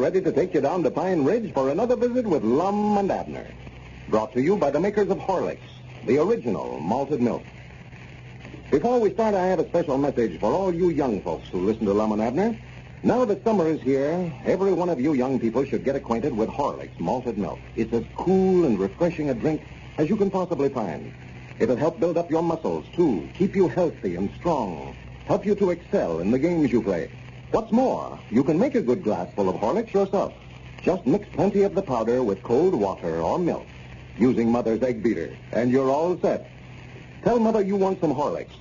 ready to take you down to Pine Ridge for another visit with Lum and Abner. Brought to you by the makers of Horlicks, the original malted milk. Before we start, I have a special message for all you young folks who listen to Lum and Abner. Now that summer is here, every one of you young people should get acquainted with Horlicks malted milk. It's as cool and refreshing a drink as you can possibly find. It'll help build up your muscles, too, keep you healthy and strong, help you to excel in the games you play. What's more, you can make a good glass full of Horlicks yourself. Just mix plenty of the powder with cold water or milk using Mother's egg beater, and you're all set. Tell Mother you want some Horlicks.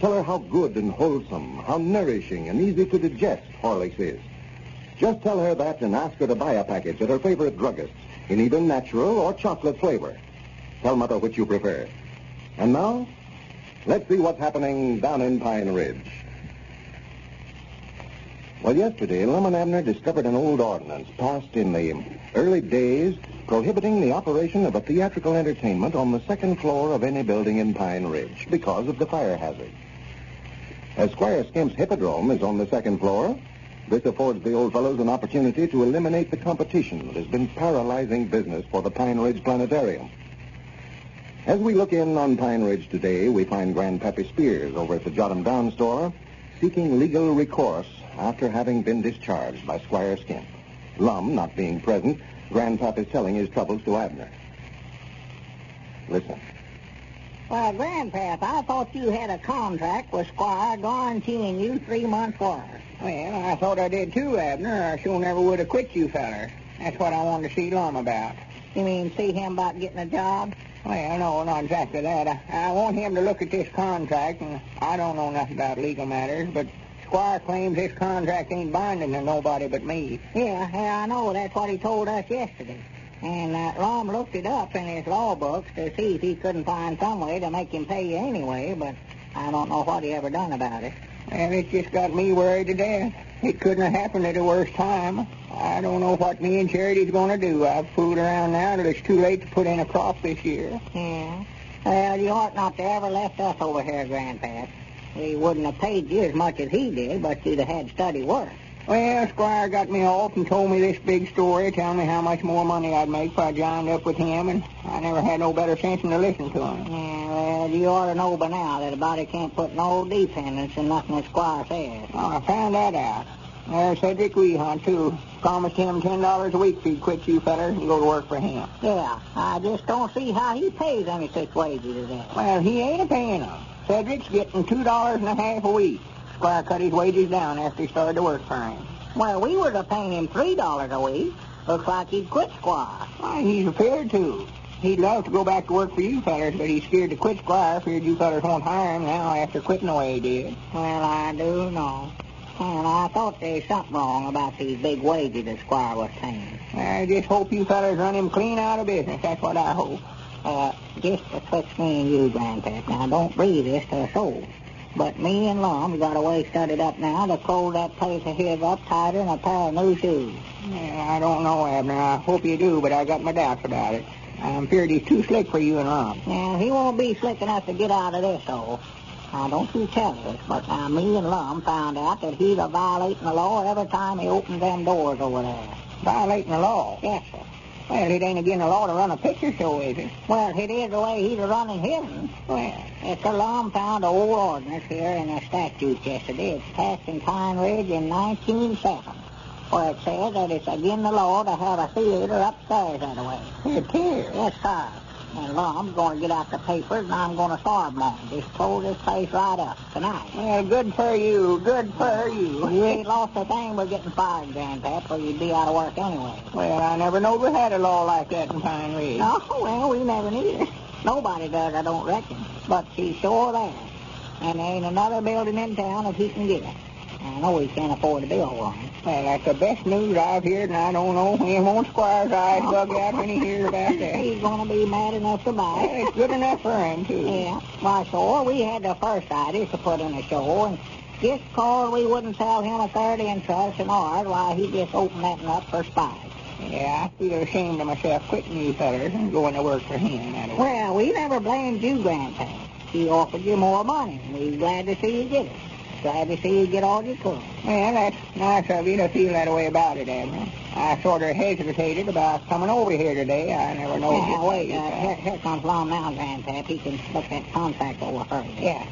Tell her how good and wholesome, how nourishing and easy to digest Horlicks is. Just tell her that and ask her to buy a package at her favorite druggist in either natural or chocolate flavor. Tell Mother which you prefer. And now, let's see what's happening down in Pine Ridge. Well, yesterday, Lum and Abner discovered an old ordinance passed in the early days prohibiting the operation of a theatrical entertainment on the second floor of any building in Pine Ridge because of the fire hazard. As Squire Skimp's hippodrome is on the second floor, this affords the old fellows an opportunity to eliminate the competition that has been paralyzing business for the Pine Ridge Planetarium. As we look in on Pine Ridge today, we find Grandpappy Spears over at the Jot'em Down store seeking legal recourse after having been discharged by Squire Skimp. Lum not being present, Grandpop is telling his troubles to Abner. Listen. Why, Grandpap, I thought you had a contract with Squire guaranteeing you 3 months' work. Well, I thought I did too, Abner. I sure never would have quit you feller. That's what I wanted to see Lum about. You mean see him about getting a job? Well, no, not exactly that. I want him to look at this contract, and I don't know nothing about legal matters, but Squire claims this contract ain't binding to nobody but me. Yeah, I know. That's what he told us yesterday. And Lum looked it up in his law books to see if he couldn't find some way to make him pay you anyway, but I don't know what he ever done about it. And it just got me worried to death. It couldn't have happened at a worse time. I don't know what me and Charity's going to do. I've fooled around now till it's too late to put in a crop this year. Yeah. Well, you ought not to ever left us over here, Grandpa. We wouldn't have paid you as much as he did, but you'd have had steady work. Well, Squire got me off and told me this big story, telling me how much more money I'd make if I joined up with him, and I never had no better sense than to listen to him. Yeah, well, you ought to know by now that a body can't put no dependence in nothing that Squire says. Well, I found that out. There's Cedric Weehunt, too. Promised him $10 a week if he'd quit you fellers and go to work for him. Yeah, I just don't see how he pays any such wages as that. Well, he ain't paying them. Cedric's getting $2.50 a week. Squire cut his wages down after he started to work for him. Well, we were to pay him $3 a week. Looks like he'd quit Squire. Why, he's afraid to. He'd love to go back to work for you fellers, but he's scared to quit Squire, feared you fellers won't hire him now after quitting the way he did. Well, I do know. And I thought there was something wrong about these big wages that Squire was paying. I just hope you fellers run him clean out of business. That's what I hope. Just betwixt me and you, Grandpap, now don't breathe this to a soul. But me and Lum got away studied up now to fold that place of his up tighter and a pair of new shoes. Yeah, I don't know, Abner. I hope you do, but I got my doubts about it. I'm feared he's too slick for you and Lum. Yeah, he won't be slick enough to get out of this hole. Now, don't you tell us, but now me and Lum found out that he's a violating the law every time he opens them doors over there. Violating the law? Yes, sir. Well, it ain't against the law to run a picture show, is it? Well, it is the way he's running him. Well, it's a long-found old ordinance here in the statute yesterday. It's passed in Pine Ridge in 1907, where it says that it's against the law to have a theater upstairs that way. It is? Yes, sir. And Lum, I'm going to get out the papers, and I'm going to starve Mom. Just close this place right up tonight. Well, good for you. Good for you. You ain't lost a thing but getting fired, Grandpap, or you'd be out of work anyway. Well, I never know we had a law like that in Pine Ridge. Oh, well, we never neither. Nobody does, I don't reckon. But she's sure there. And there ain't another building in town that he can get it. I know he can't afford to build one. Well, that's the best news I've heard, and I don't know him on Squire's eyes bug out when he hears about that. He's going to be mad enough to buy it. It's good enough for him, too. Yeah. Why, sure, we had the first idea to put in a show, and just because we wouldn't sell him a third interest in ours, why, he just opened that one up for spies. Yeah, I feel ashamed of myself quitting you fellers and going to work for him. That way. Well, we never blamed you, Grandpa. He offered you more money, and we were glad to see you get it. Glad to see you get all your clothes. Well, that's nice of you to feel that way about it, Admiral. I sort of hesitated about coming over here today. I never know which way. Here comes Lum now, Grandpap. He can look that contract over her. Yeah.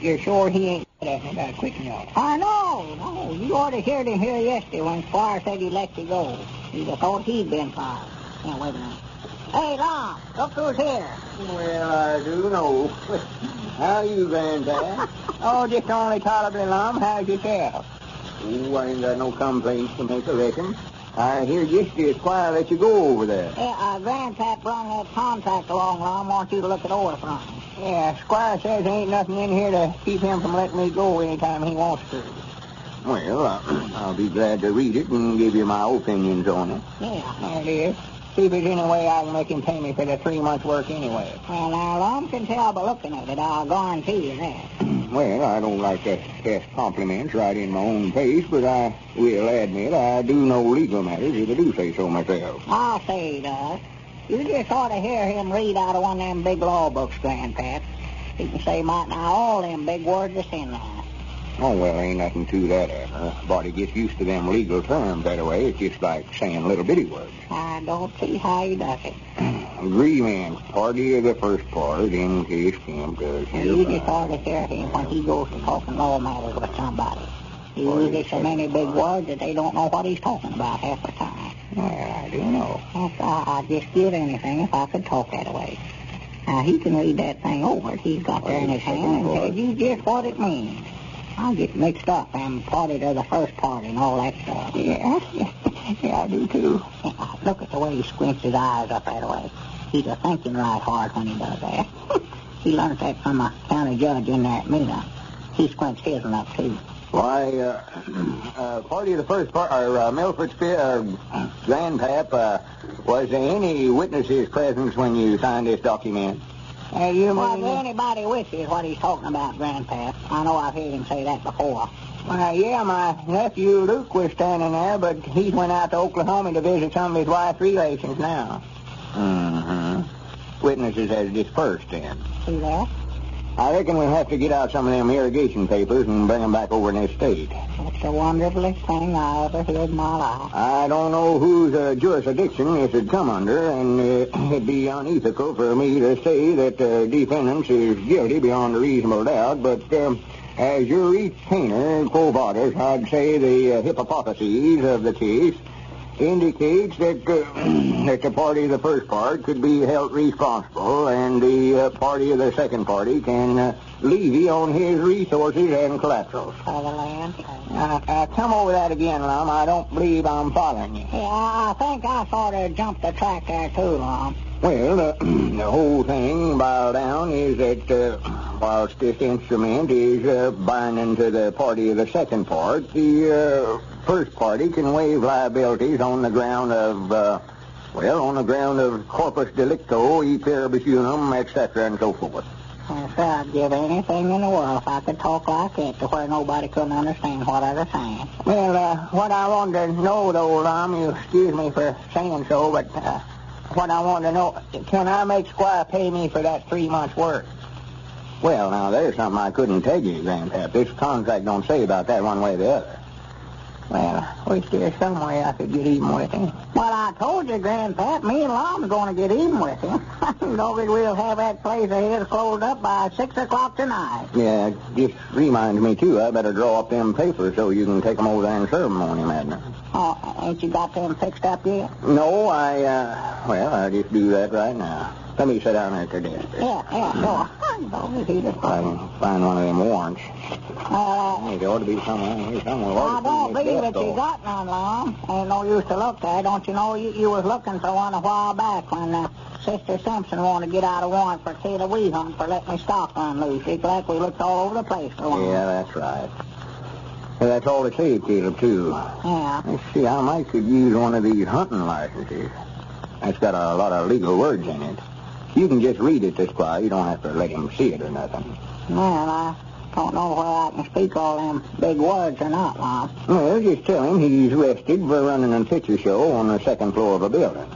You're sure he ain't quick enough? I know. No, you ought to heard him here yesterday when Squire said he let you go. You'd have thought he'd been fired. Now, wait a minute. Hey, Lum, look who's here. Well, I do know. How you been, Dad? Oh, just only tolerably, Lum. How's yourself? Oh, I ain't got no complaints to make, I reckon. I hear yesterday Squire let you go over there. Yeah, Grandpap run that contract along, Lum. Want you to look it over for him. Yeah, Squire says there ain't nothing in here to keep him from letting me go anytime he wants to. Well, I'll be glad to read it and give you my opinions on it. Yeah, there it is. See if there's any way I can make him pay me for the 3 months' work anyway. Well, now, Lum can tell by looking at it. I'll guarantee you that. Well, I don't like to test compliments right in my own face, but I will admit I do know legal matters, if I do say so myself. I'll say he does. You just ought to hear him read out of one of them big law books, Grandpap. He can say might now all them big words that's in there. Oh, well, ain't nothing to that, Admiral. Body gets used to them legal terms that way. It's just like saying little bitty words. I don't see how he does it. Agreement. Party of the first part, M.K. Skimp does. You just ought to hear him when he goes to talking law matters with somebody. He uses so many big words that they don't know what he's talking about half the time. Well, I do know. That's why I'd just give anything if I could talk that way. Now, he can read that thing over he's got there in his hand and tell you just what it means. I get mixed up. I'm party to the first part and all that stuff. Yeah? Yeah, I do, too. Yeah, look at the way he squints his eyes up that way. He's a thinking right hard when he does that. He learned that from a county judge in there at Mena. He squints his one up, too. Why, party of the first part, or Milford Spears, Grandpap, was there any witnesses present when you signed this document? Was there anybody with you is what he's talking about, Grandpap? I know I've heard him say that before. Well, yeah, my nephew Luke was standing there, but he went out to Oklahoma to visit some of his wife's relations now. Mm-hmm. Witnesses has dispersed then. See that? I reckon we'll have to get out some of them irrigation papers and bring them back over in this state. That's the wonderfulest thing I ever heard in my life. I don't know whose jurisdiction this would come under, and it'd be unethical for me to say that defendants is guilty beyond a reasonable doubt, but as your retainer, quo vadis, I'd say the hypotheses of the case indicates that, that the party of the first part could be held responsible and the party of the second party can levy on his resources and collaterals. Come over that again, Lum. I don't believe I'm following you. Yeah, I think I sort of jumped the track there, too, Lum. Well, the whole thing, boiled down, is that whilst this instrument is binding to the party of the second part, the first party can waive liabilities on the ground of, corpus delicto, e pluribus unum, etc., and so forth. Well, sir, I'd give anything in the world if I could talk like that to where nobody couldn't understand what I was saying. Well, what I wanted to know, though, Lum, you excuse me for saying so, but what I wanted to know, can I make Squire pay me for that 3 months' work? Well, now, there's something I couldn't tell you, Grandpap. This contract don't say about that one way or the other. Well, I wish there's some way I could get even with him. Well, I told you, Grandpap, me and Lom's going to get even with him. Nobody will have that place ahead closed up by 6 o'clock tonight. Yeah, just reminds me, too, I better draw up them papers so you can take them over there and serve them on him, Admiral. Oh, ain't you got them fixed up yet? No, I'll just do that right now. Let me sit down at the desk. Yeah, sure. I'll find one of them warrants. There ought to be some on here somewhere. I don't believe that you got none, Lum. Ain't no use to look there. Don't you know you was looking for one a while back when Sister Simpson wanted to get out a warrant for Taylor Weehunt for letting me stock run loose. It's like we looked all over the place for one. Yeah, that's right. Well, that's all it takes, Caleb, too. Yeah. Let's see, I might could use one of these hunting licenses. That's got a lot of legal words in it. You can just read it to Squire. You don't have to let him see it or nothing. Well, I don't know whether I can speak all them big words or not, Lum. Well, just tell him he's arrested for running a picture show on the second floor of a building.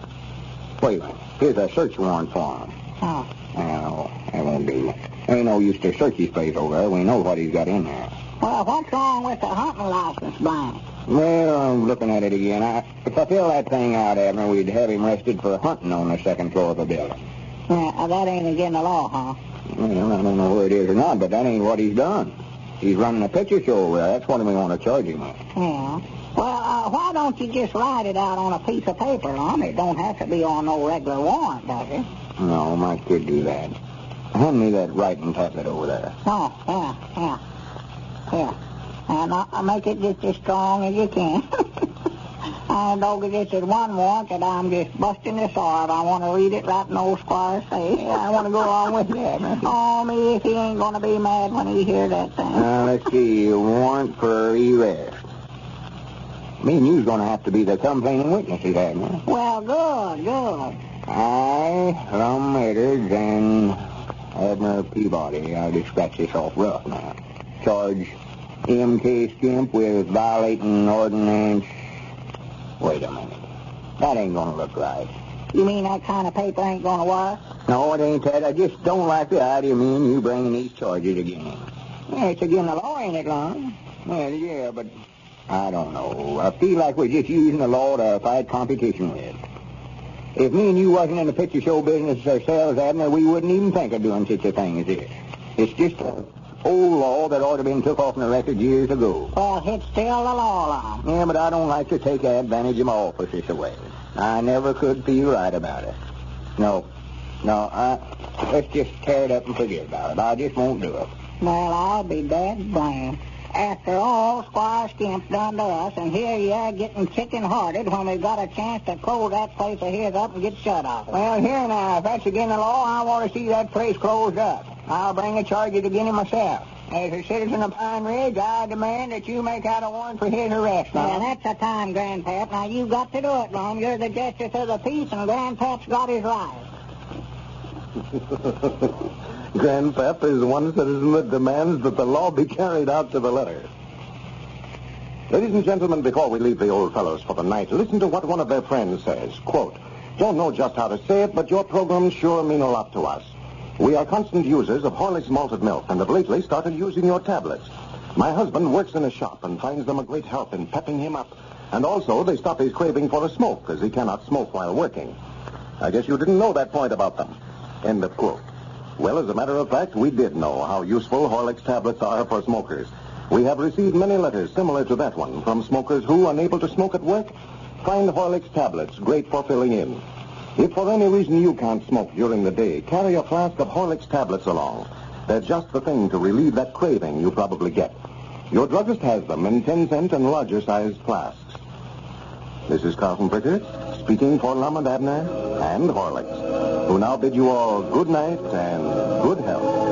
Wait, here's a search warrant for him. Oh. No, that won't do. Ain't no use to search his place over there. We know what he's got in there. Well, what's wrong with the hunting license, Barney? Well, I'm looking at it again. If I fill that thing out, Abner, we'd have him arrested for hunting on the second floor of the building. Yeah, that ain't again the law, huh? Well, I don't know where it is or not, but that ain't what he's done. He's running a picture show over there. That's what we want to charge him with. Yeah. Well, why don't you just write it out on a piece of paper, Lum? It don't have to be on no regular warrant, does it? No, Mike could do that. Hand me that writing tablet over there. Oh, yeah. And I'll make it just as strong as you can. And over this is one warrant that I'm just busting this hard. I want to read it right in old Squire's face. I want to go on with it. Oh, me if he ain't going to be mad when he hear that thing. Now, let's see. Warrant for arrest. Me and you's going to have to be the complaining witnesses, Admiral. Well, good. I, Lum Edwards, and Admiral Peabody. I'll dispatch this off rough now. Charge M.K. Skimp with violating ordinance. Wait a minute. That ain't going to look right. You mean that kind of paper ain't going to work? No, it ain't that. I just don't like the idea of me and you bringing these charges again. Yeah, it's again the law, ain't it, Lum? Yeah, but I don't know. I feel like we're just using the law to fight competition with. If me and you wasn't in the picture show business ourselves, Abner, we wouldn't even think of doing such a thing as this. It's just an old law that ought to have been took off in the record years ago. Well, it's still the law, Lum. Yeah, but I don't like to take advantage of my office this way. I never could feel right about it. No, let's just tear it up and forget about it. I just won't do it. Well, I'll be dead blamed. After all Squire Skimp's done to us, and here you are getting chicken-hearted when we've got a chance to close that place of his up and get shut off. Well, here now, if that's again the law, I want to see that place closed up. I'll bring the charges against him myself. As a citizen of Pine Ridge, I demand that you make out a warrant for his arrest. Now, that's the time, Grandpap. Now, you've got to do it, Lum. You're the justice of the peace, and Grandpap's got his rights. Grandpap is one citizen that demands that the law be carried out to the letter. Ladies and gentlemen, before we leave the old fellows for the night, listen to what one of their friends says. Quote, "Don't know just how to say it, but your programs sure mean a lot to us. We are constant users of Horlicks malted milk and have lately started using your tablets. My husband works in a shop and finds them a great help in pepping him up. And also, they stop his craving for a smoke, as he cannot smoke while working. I guess you didn't know that point about them." End of quote. Well, as a matter of fact, we did know how useful Horlicks tablets are for smokers. We have received many letters similar to that one from smokers who, unable to smoke at work, find Horlicks tablets great for filling in. If for any reason you can't smoke during the day, carry a flask of Horlicks tablets along. They're just the thing to relieve that craving you probably get. Your druggist has them in 10-cent and larger-sized flasks. This is Carlton Brickert, speaking for Lum and Abner and Horlicks, who now bid you all good night and good health.